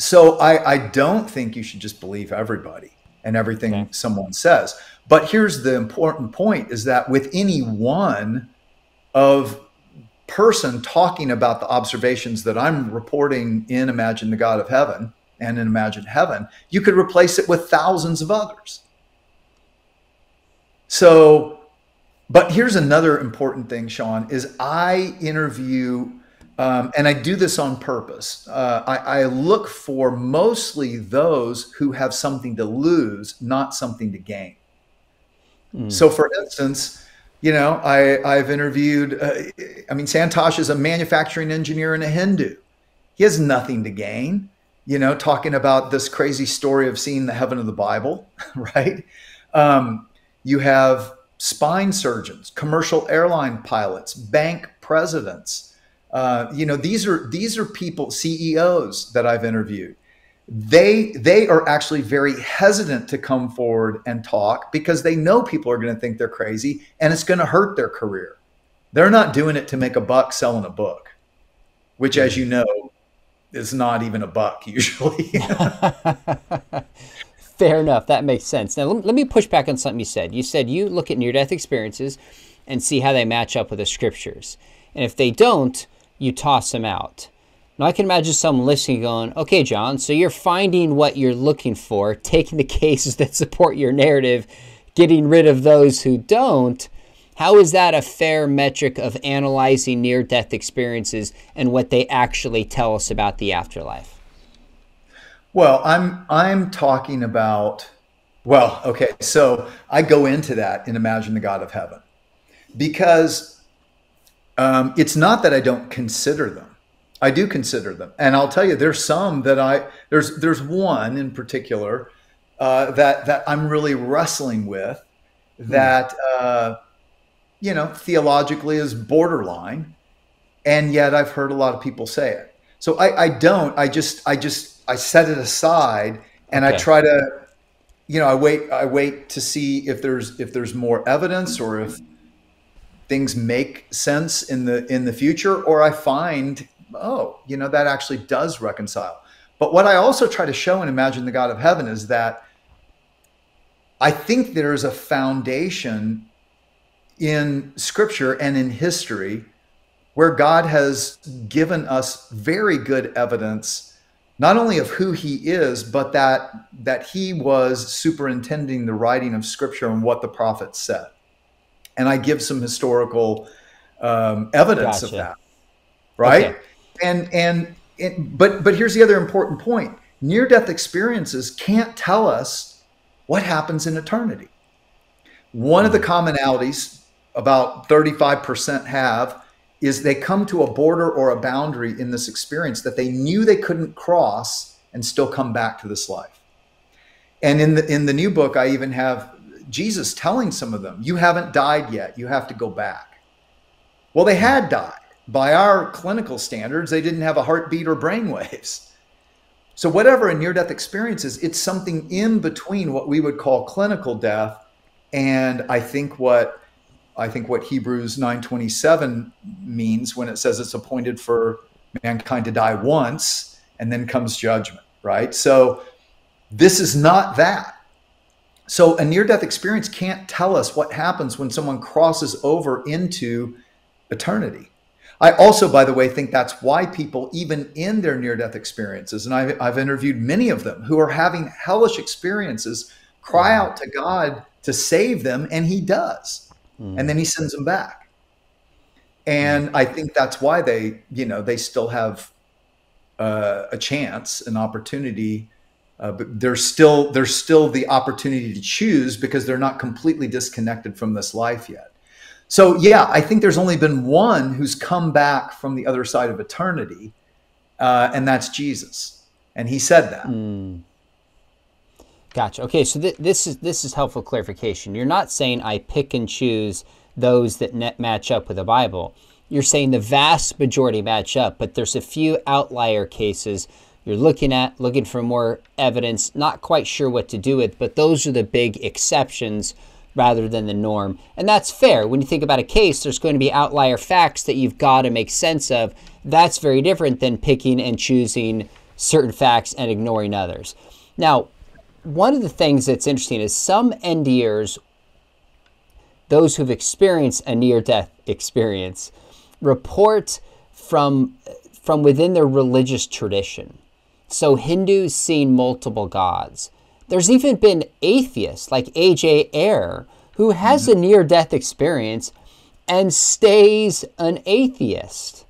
So I don't think you should just believe everybody and everything someone says. But here's the important point, is that with any one of person talking about the observations that I'm reporting in Imagine the God of Heaven and in Imagine Heaven, you could replace it with thousands of others. So, but here's another important thing, Sean, is I interview, and I do this on purpose. I look for mostly those who have something to lose, not something to gain. So for instance, you know, I've interviewed, I mean, Santosh is a manufacturing engineer and a Hindu. He has nothing to gain, you know, talking about this crazy story of seeing the heaven of the Bible, right? You have spine surgeons, commercial airline pilots, bank presidents. You know, these are people, CEOs that I've interviewed. They are actually very hesitant to come forward and talk because they know people are going to think they're crazy and it's going to hurt their career. They're not doing it to make a buck selling a book, which, as you know, is not even a buck usually. Fair enough. That makes sense. Now, let me push back on something you said. You said you look at near-death experiences and see how they match up with the scriptures. And if they don't, you toss them out. Now, I can imagine someone listening going, okay, John, so you're finding what you're looking for, taking the cases that support your narrative, getting rid of those who don't. How is that a fair metric of analyzing near-death experiences and what they actually tell us about the afterlife? Well, I'm talking about, well, okay, so I go into that in Imagine the God of Heaven because it's not that I don't consider them. I do consider them. And I'll tell you, there's some that there's one in particular that I'm really wrestling with that, you know, theologically is borderline. And yet I've heard a lot of people say it. So I set it aside and I try to, you know, I wait to see if there's more evidence or if things make sense in the future, or I find, oh, you know, that actually does reconcile. But what I also try to show and Imagine the God of Heaven is that I think there is a foundation in scripture and in history where God has given us very good evidence, not only of who he is, but that he was superintending the writing of scripture and what the prophets said. And I give some historical evidence of that, right? Okay. But here's the other important point. Near-death experiences can't tell us what happens in eternity. One of the commonalities about 35% have is they come to a border or a boundary in this experience that they knew they couldn't cross and still come back to this life. And in the new book, I even have Jesus telling some of them, you haven't died yet, you have to go back. Well, they had died. By our clinical standards, they didn't have a heartbeat or brain waves. So whatever a near-death experience is, it's something in between what we would call clinical death and I think what Hebrews 9:27 means when it says it's appointed for mankind to die once and then comes judgment, right? So this is not that. So a near-death experience can't tell us what happens when someone crosses over into eternity. I also, by the way, think that's why people, even in their near-death experiences, and I've interviewed many of them who are having hellish experiences, cry out to God to save them, and he does. And then he sends them back. And I think that's why they, you know, they still have a chance, an opportunity. But there's still the opportunity to choose because they're not completely disconnected from this life yet. So yeah, I think there's only been one who's come back from the other side of eternity, and that's Jesus, and he said that. Gotcha. Okay, so this is helpful clarification. You're not saying I pick and choose those that match up with the Bible. You're saying the vast majority match up, but there's a few outlier cases you're looking for more evidence, not quite sure what to do with, but those are the big exceptions rather than the norm. And that's fair. When you think about a case, there's going to be outlier facts that you've got to make sense of. That's very different than picking and choosing certain facts and ignoring others. Now, one of the things that's interesting is some NDers, those who've experienced a near-death experience, report from within their religious tradition. So Hindus seeing multiple gods. There's even been atheists like A.J. Ayer, who has a near-death experience and stays an atheist.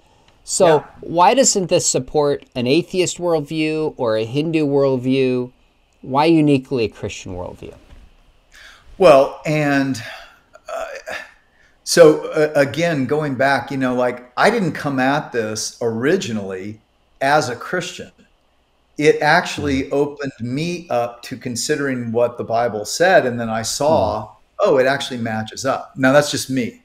So why doesn't this support an atheist worldview or a Hindu worldview? Why uniquely a Christian worldview? Well, and so again, going back, you know, like I didn't come at this originally as a Christian, it actually opened me up to considering what the Bible said. And then I saw, oh, it actually matches up. Now that's just me.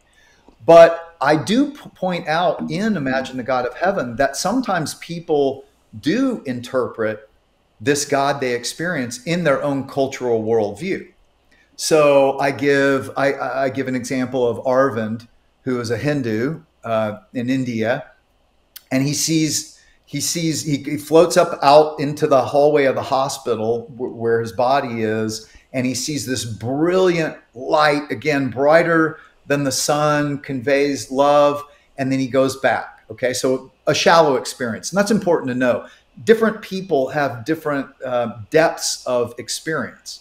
But I do point out in Imagine the God of Heaven that sometimes people do interpret this God they experience in their own cultural worldview. So I give an example of Arvind, who is a Hindu in India, and he floats up out into the hallway of the hospital where his body is, and he sees this brilliant light, again, brighter than the sun, conveys love, and then he goes back. Okay, so a shallow experience, and that's important to know. Different people have different depths of experience.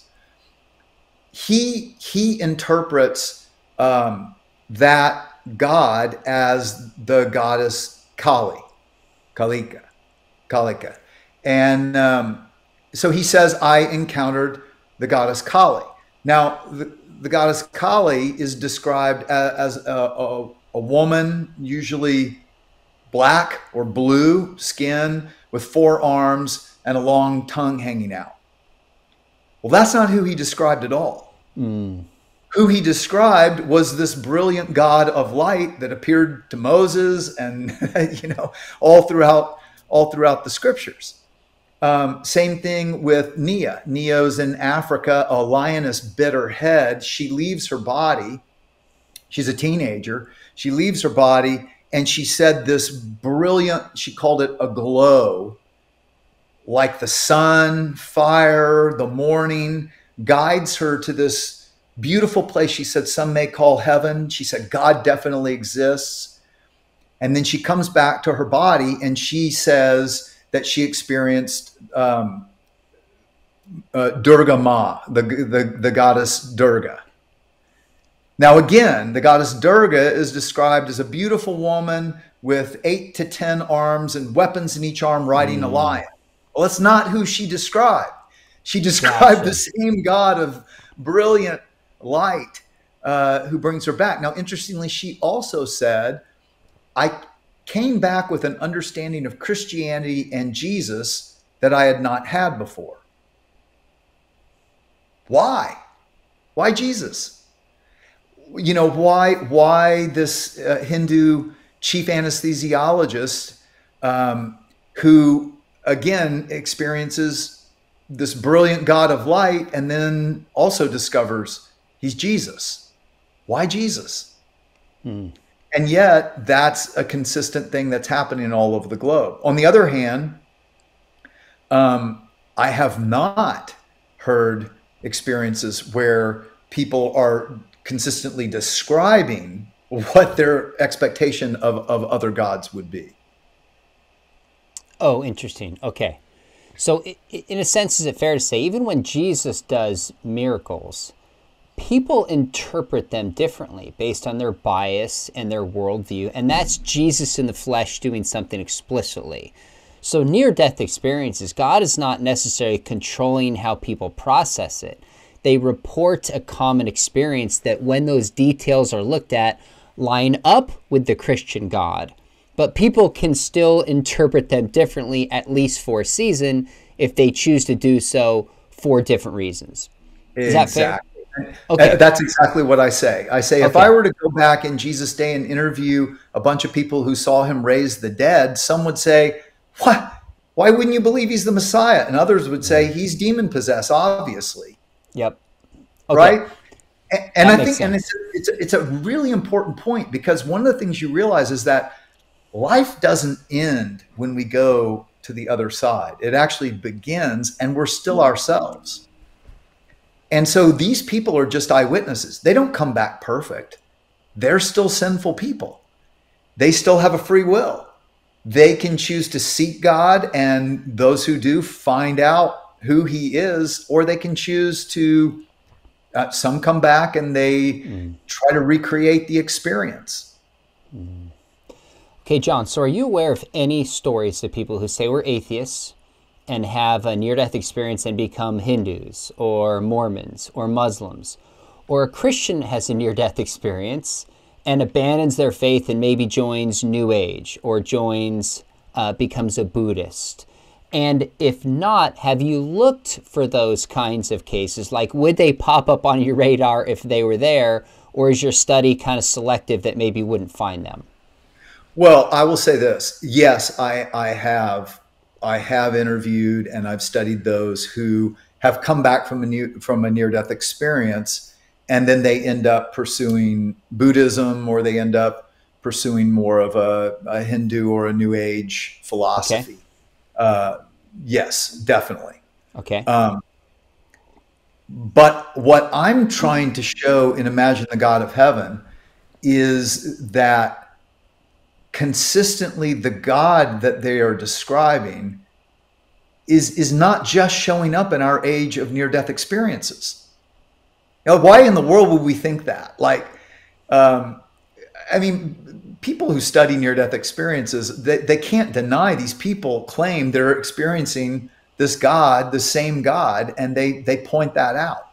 He interprets that God as the goddess Kali, Kalika. And so he says, I encountered the goddess Kali. Now, the goddess Kali is described as a woman, usually black or blue skin, with four arms and a long tongue hanging out. Well, that's not who he described at all. Mm. Who he described was this brilliant God of light that appeared to Moses and, you know, all throughout the scriptures. Same thing with Nia. Neo's in Africa, a lioness bit her head. She leaves her body. She's a teenager. She leaves her body, and she said this brilliant, she called it a glow, like the sun, fire, the morning, guides her to this beautiful place. She said, some may call heaven. She said, God definitely exists. And then she comes back to her body, and she says that she experienced Durga Ma, the goddess Durga. Now, again, the goddess Durga is described as a beautiful woman with 8 to 10 arms and weapons in each arm riding a lion. Well, that's not who she described. She described the same God of brilliant light who brings her back. Now, interestingly, she also said, I came back with an understanding of Christianity and Jesus that I had not had before. Why? Why Jesus? You know, why this Hindu chief anesthesiologist who, again, experiences this brilliant God of light and then also discovers he's Jesus. Why Jesus? Hmm. And yet that's a consistent thing that's happening all over the globe. On the other hand, I have not heard experiences where people are consistently describing what their expectation of other gods would be. Oh, interesting. Okay. So in a sense, is it fair to say, even when Jesus does miracles, people interpret them differently based on their bias and their worldview, and that's Jesus in the flesh doing something explicitly. So near-death experiences, God is not necessarily controlling how people process it. They report a common experience that, when those details are looked at, line up with the Christian God. But people can still interpret them differently, at least for a season, if they choose to do so for different reasons. Is that fair? Okay. That's exactly what I say. I say, if I were to go back in Jesus' day and interview a bunch of people who saw him raise the dead, some would say, what? Why wouldn't you believe he's the Messiah? And others would say, he's demon-possessed, obviously. Yep. Okay. Right? And I think it's a really important point, because one of the things you realize is that life doesn't end when we go to the other side. It actually begins, and we're still ourselves. And so these people are just eyewitnesses. They don't come back perfect. They're still sinful people. They still have a free will. They can choose to seek God, and those who do find out who he is, or they can choose to, some come back and they try to recreate the experience. Okay, John, so are you aware of any stories of people who say we're atheists and have a near-death experience and become Hindus or Mormons or Muslims? Or a Christian has a near-death experience and abandons their faith and maybe joins New Age or joins becomes a Buddhist? And if not, have you looked for those kinds of cases? Like, would they pop up on your radar if they were there? Or is your study kind of selective that maybe you wouldn't find them? Well, I will say this. Yes, I have interviewed and I've studied those who have come back from a near-death experience, and then they end up pursuing Buddhism, or they end up pursuing more of a Hindu or a New Age philosophy. Okay. Yes, definitely. Okay. But what I'm trying to show in Imagine the God of Heaven is that consistently the God that they are describing is not just showing up in our age of near-death experiences. You know, why in the world would we think that? Like, I mean, people who study near-death experiences, they can't deny these people claim they're experiencing this God, the same God, and they point that out.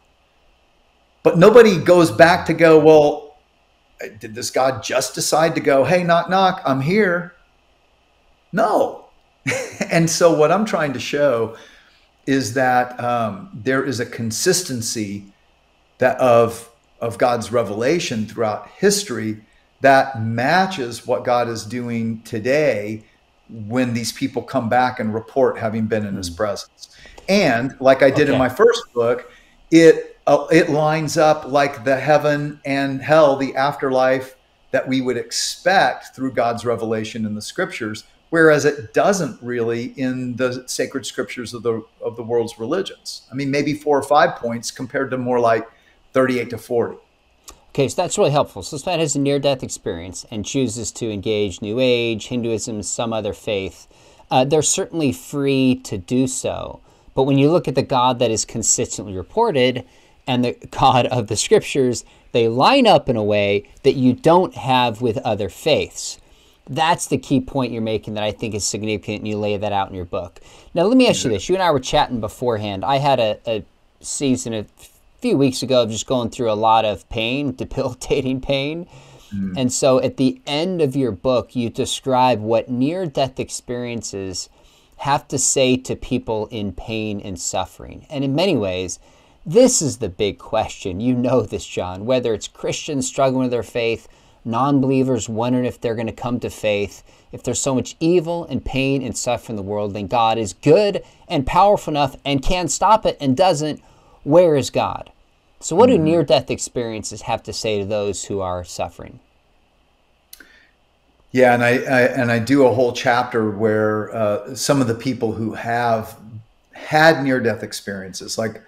But nobody goes back to go, well, did this God just decide to go, hey, knock, knock, I'm here? No. And so what I'm trying to show is that there is a consistency that of God's revelation throughout history that matches what God is doing today when these people come back and report having been in his presence. And like I did in my first book, it lines up like the heaven and hell, the afterlife that we would expect through God's revelation in the scriptures, whereas it doesn't really in the sacred scriptures of the world's religions. I mean, maybe 4 or 5 points compared to more like 38 to 40. Okay, so that's really helpful. So someone has a near-death experience and chooses to engage New Age, Hinduism, some other faith. They're certainly free to do so. But when you look at the God that is consistently reported and the God of the scriptures, they line up in a way that you don't have with other faiths. That's the key point you're making that I think is significant, and you lay that out in your book. Now, let me ask you this. You and I were chatting beforehand. I had a season of few weeks ago of just going through a lot of pain, debilitating pain. And so at the end of your book, you describe what near-death experiences have to say to people in pain and suffering. And in many ways, this is the big question. You know this, John, whether it's Christians struggling with their faith, non-believers wondering if they're going to come to faith. If there's so much evil and pain and suffering in the world, then God is good and powerful enough and can stop it and doesn't. Where is God? So what do near-death experiences have to say to those who are suffering? Yeah, and I do a whole chapter where some of the people who have had near-death experiences, like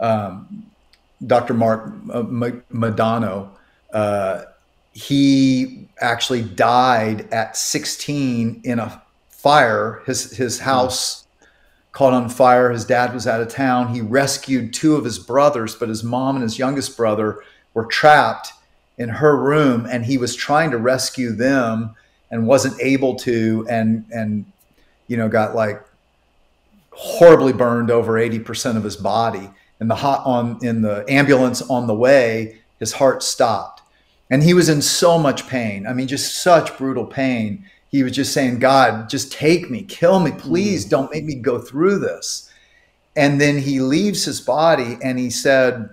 Dr. Mark Madano, he actually died at 16 in a fire. His house caught on fire. His dad was out of town. He rescued two of his brothers, but his mom and his youngest brother were trapped in her room, and he was trying to rescue them and wasn't able to, and you know, got like horribly burned over 80% of his body. And in the ambulance on the way, his heart stopped. And he was in so much pain. I mean, just such brutal pain. He was just saying, God, just take me, kill me, please don't make me go through this. And then he leaves his body, and he said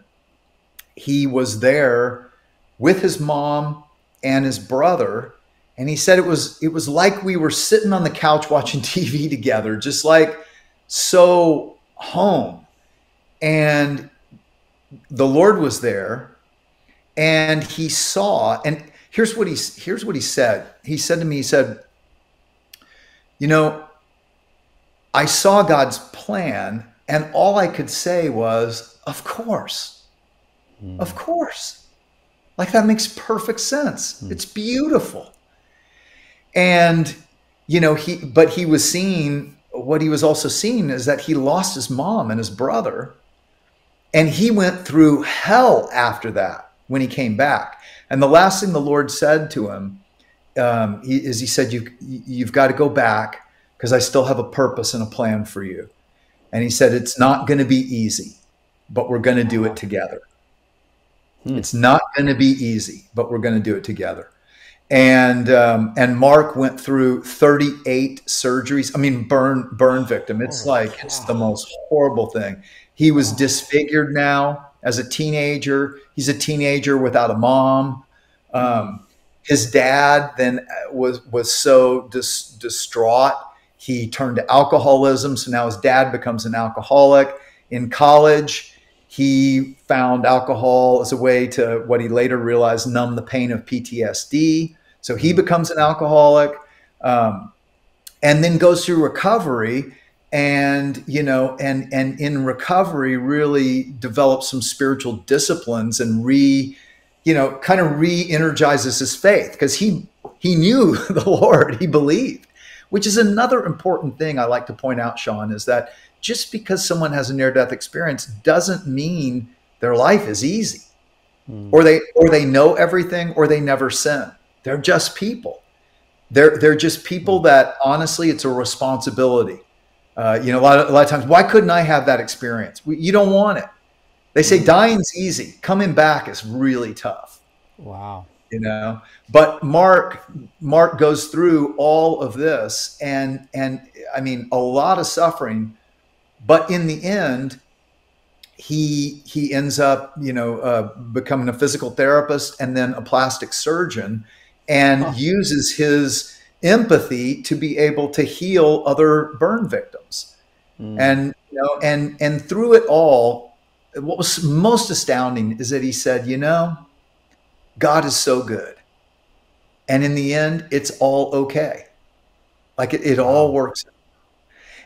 he was there with his mom and his brother. And he said it was like we were sitting on the couch watching TV together, just like so home. And the Lord was there, and he saw, and here's what he said. He said to me, he said, you know, I saw God's plan, and all I could say was, of course, of course. Like, that makes perfect sense. It's beautiful. And, you know, but he was seeing, what he was also seeing is that he lost his mom and his brother, and he went through hell after that when he came back. And the last thing the Lord said to him, he said, you've got to go back, because I still have a purpose and a plan for you. And he said, it's not going to be easy, but we're going to do it together. It's not going to be easy, but we're going to do it together. And Mark went through 38 surgeries. I mean, burn victim. It's it's the most horrible thing. He was disfigured now as a teenager. He's a teenager without a mom. His dad then was so distraught. He turned to alcoholism. So now his dad becomes an alcoholic. In college, he found alcohol as a way to, what he later realized, numb the pain of PTSD. So he becomes an alcoholic, and then goes through recovery, and, you know, and in recovery really develops some spiritual disciplines and kind of re-energizes his faith, because he knew the Lord, he believed, which is another important thing I like to point out, Sean, is that just because someone has a near-death experience doesn't mean their life is easy, or they know everything, or they never sin. They're just people. They're just people that, honestly, it's a responsibility. A lot of times, why couldn't I have that experience? You don't want it. They say dying's easy. Coming back is really tough. Wow. But Mark goes through all of this and I mean, a lot of suffering, but in the end, he ends up, becoming a physical therapist and then a plastic surgeon, and uses his empathy to be able to heal other burn victims. And, and through it all, what was most astounding is that he said, God is so good. And in the end, it's all okay. Like it all works out.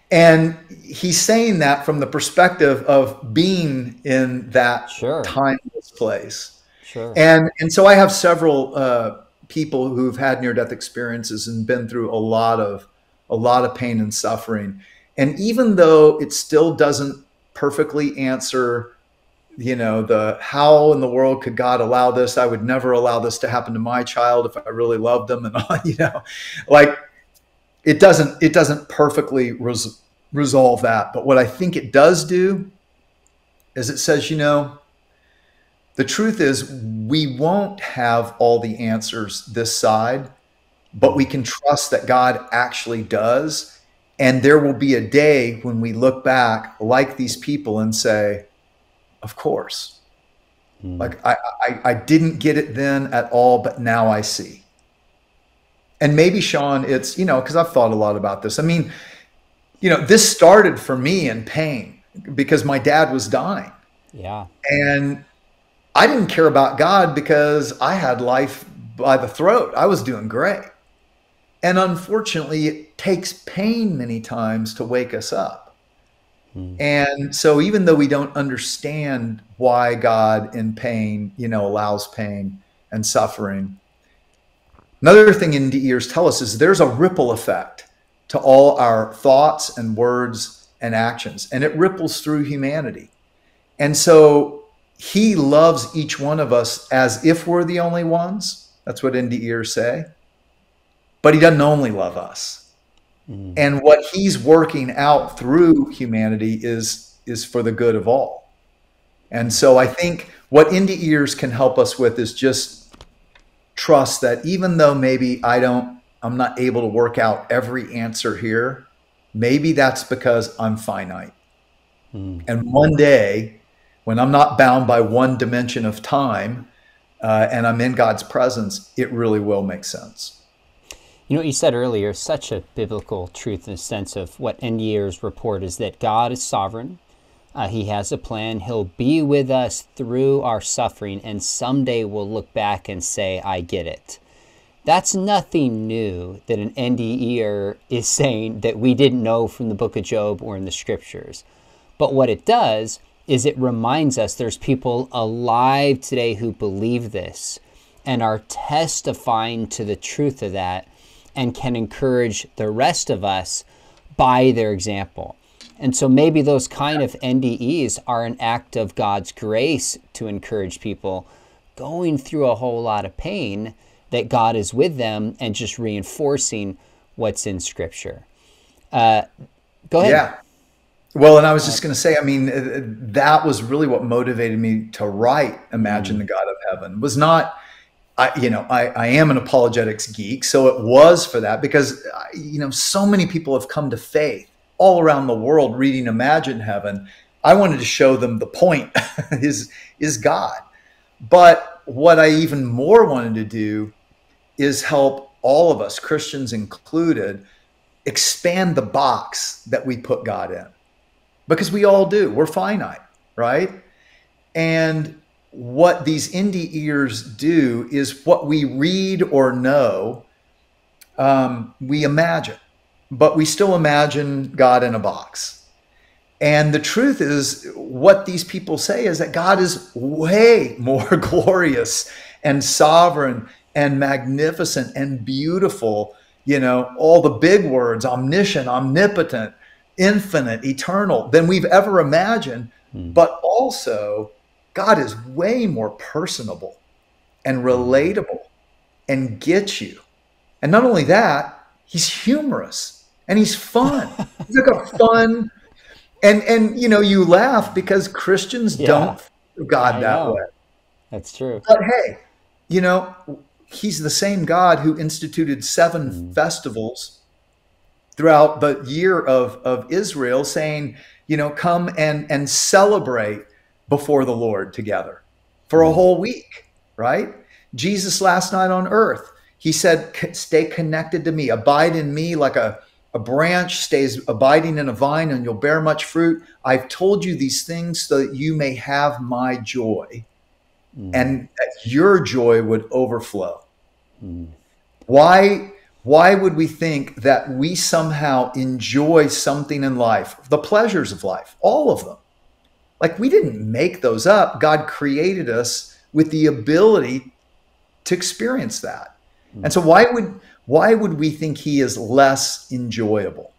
And he's saying that from the perspective of being in that timeless place. And so I have several people who've had near-death experiences and been through a lot of pain and suffering. And even though it still doesn't perfectly answer, the how in the world could God allow this? I would never allow this to happen to my child if I really loved them, and all, it doesn't perfectly resolve that. But what I think it does do is it says, the truth is we won't have all the answers this side, but we can trust that God actually does. And there will be a day when we look back like these people and say, of course, like I didn't get it then at all, but now I see. And maybe, Sean, it's, because I've thought a lot about this. I mean, this started for me in pain because my dad was dying. Yeah. And I didn't care about God because I had life by the throat. I was doing great. And unfortunately, it takes pain many times to wake us up. And so even though we don't understand why God in pain, allows pain and suffering, another thing NDEers tell us is there's a ripple effect to all our thoughts and words and actions, and it ripples through humanity. And so he loves each one of us as if we're the only ones. That's what NDEers say. But he doesn't only love us. And what he's working out through humanity is for the good of all. And so I think what NDEers can help us with is just trust that even though maybe I'm not able to work out every answer here, maybe that's because I'm finite. And one day when I'm not bound by one dimension of time, and I'm in God's presence, it really will make sense. You know what you said earlier, such a biblical truth in the sense of what NDEers report is that God is sovereign. He has a plan. He'll be with us through our suffering, and someday we'll look back and say, I get it. That's nothing new that an NDEer is saying that we didn't know from the book of Job or in the scriptures. But what it does is it reminds us there's people alive today who believe this and are testifying to the truth of that, and can encourage the rest of us by their example. And so maybe those kind of NDEs are an act of God's grace to encourage people going through a whole lot of pain that God is with them, and just reinforcing what's in Scripture. Go ahead. Yeah. Well, and I was just going to say, I mean, that was really what motivated me to write Imagine the God of Heaven. Was not I am an apologetics geek. So it was for that, because, you know, so many people have come to faith all around the world reading Imagine Heaven. I wanted to show them the point is God. But what I even more wanted to do is help all of us, Christians included, expand the box that we put God in, because we all do. We're finite, right? And what these indie ears do is what we read or know, we imagine, but we still imagine God in a box. And the truth is, what these people say is that God is way more glorious and sovereign and magnificent and beautiful. You know, all the big words, omniscient, omnipotent, infinite, eternal, than we've ever imagined. Mm. But also, God is way more personable and relatable and gets you. And not only that, he's humorous and he's fun. He's like a fun... And you know, you laugh because Christians don't think God that way. That's true. But hey, you know, he's the same God who instituted 7 festivals throughout the year of Israel, saying, you know, come and celebrate before the Lord together for a whole week, right? Jesus last night on earth, he said, stay connected to me, abide in me like a branch stays abiding in a vine, and you'll bear much fruit. I've told you these things so that you may have my joy and that your joy would overflow. Why would we think that we somehow enjoy something in life, the pleasures of life, all of them? Like, we didn't make those up. God created us with the ability to experience that. And so why would we think he is less enjoyable?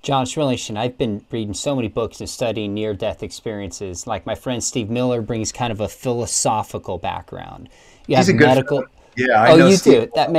John, it's really interesting. I've been reading so many books and studying near-death experiences. Like, my friend Steve Miller brings kind of a philosophical background. You have medical. Yeah, I know you Steve. Do. That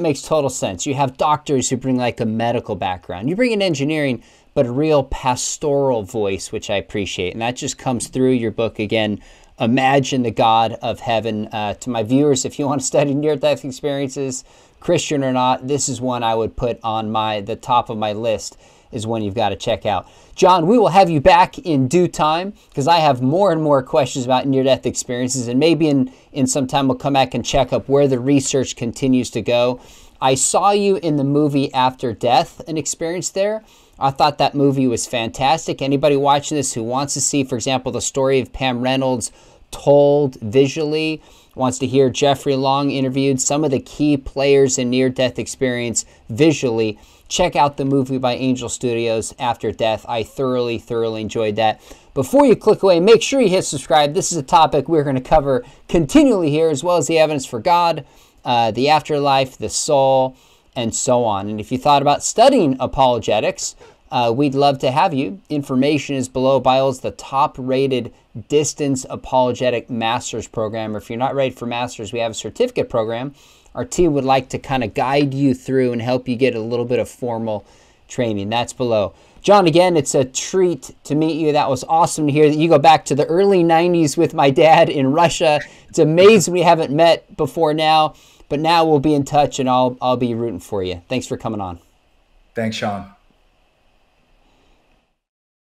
makes total sense. You have doctors who bring like a medical background. You bring an engineering, but a real pastoral voice, which I appreciate, and that just comes through your book again. Imagine the God of Heaven. To my viewers, if you want to study near-death experiences, Christian or not, this is one I would put on the top of my list, is one you've got to check out. John, we will have you back in due time, because I have more and more questions about near-death experiences, and maybe in some time we'll come back and check up where the research continues to go. I saw you in the movie After Death, an experience there. I thought that movie was fantastic. Anybody watching this who wants to see, for example, the story of Pam Reynolds told visually, wants to hear Jeff Long interviewed, some of the key players in near-death experience visually, check out the movie by Angel Studios, After Death. I thoroughly, thoroughly enjoyed that. Before you click away, make sure you hit subscribe. This is a topic we're going to cover continually here, as well as the evidence for God, the afterlife, the soul, and so on. And if you thought about studying apologetics, we'd love to have you. Information is below. Bio's the top-rated distance apologetic master's program. Or if you're not ready for master's, we have a certificate program. Our team would like to kind of guide you through and help you get a little bit of formal training. That's below. John, again, it's a treat to meet you. That was awesome to hear that you go back to the early 90s with my dad in Russia. It's amazing we haven't met before now. But now we'll be in touch, and I'll be rooting for you. Thanks for coming on. Thanks, Sean.